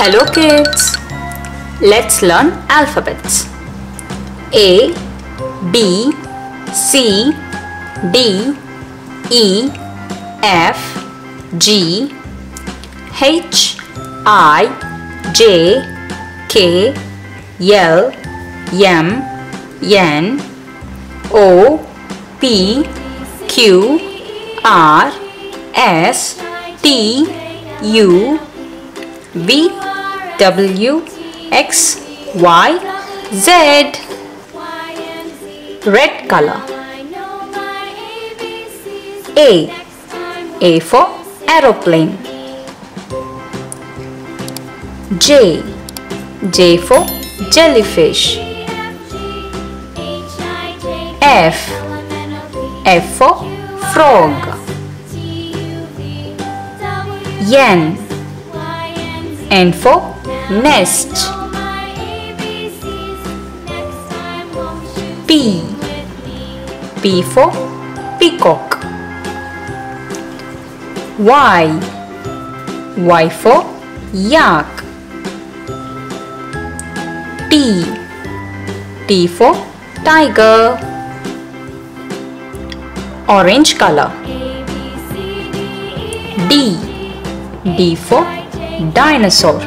Hello kids, let's learn alphabets. A, B, C, D, E, F, G, H, I, J, K, L, M, N, O, P, Q, R, S, T, U, V, W, X, Y, Z. Red color. A. A for aeroplane. J. J for jellyfish. F. F for frog. N. N for nest. P. P for peacock. Y. Y for yak. T. T for tiger. Orange color. D. D for dinosaur.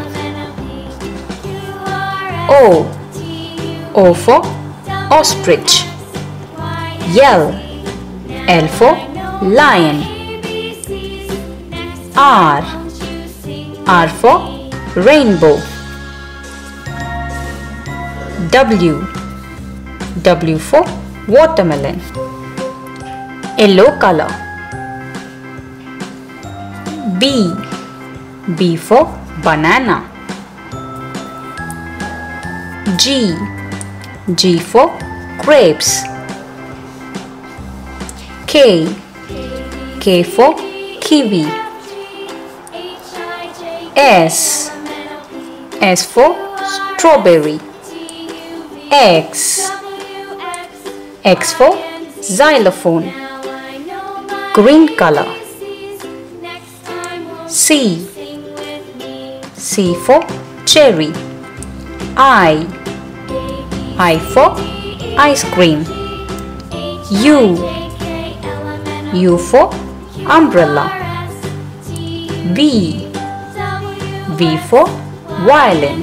O. O for ostrich. L. L for lion. R. R for rainbow. W. W for watermelon. Yellow color. B. B for banana. G. G for grapes. K. K for kiwi. S. S for strawberry. X. X for xylophone. Green color. C. C for cherry. I for ice cream. U for umbrella. V for violin.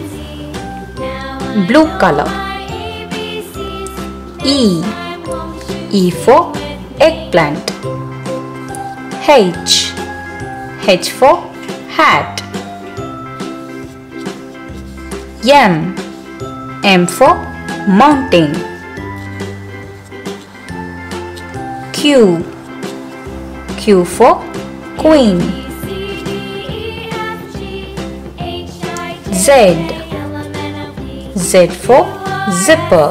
Blue color. E for eggplant. H for hat. M. M for mountain. Q. Q for queen. Z. Z for zipper.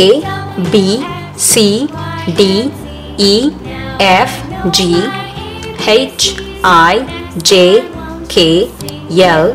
A, B, C, D, E, F, G, H, I, J, K, L,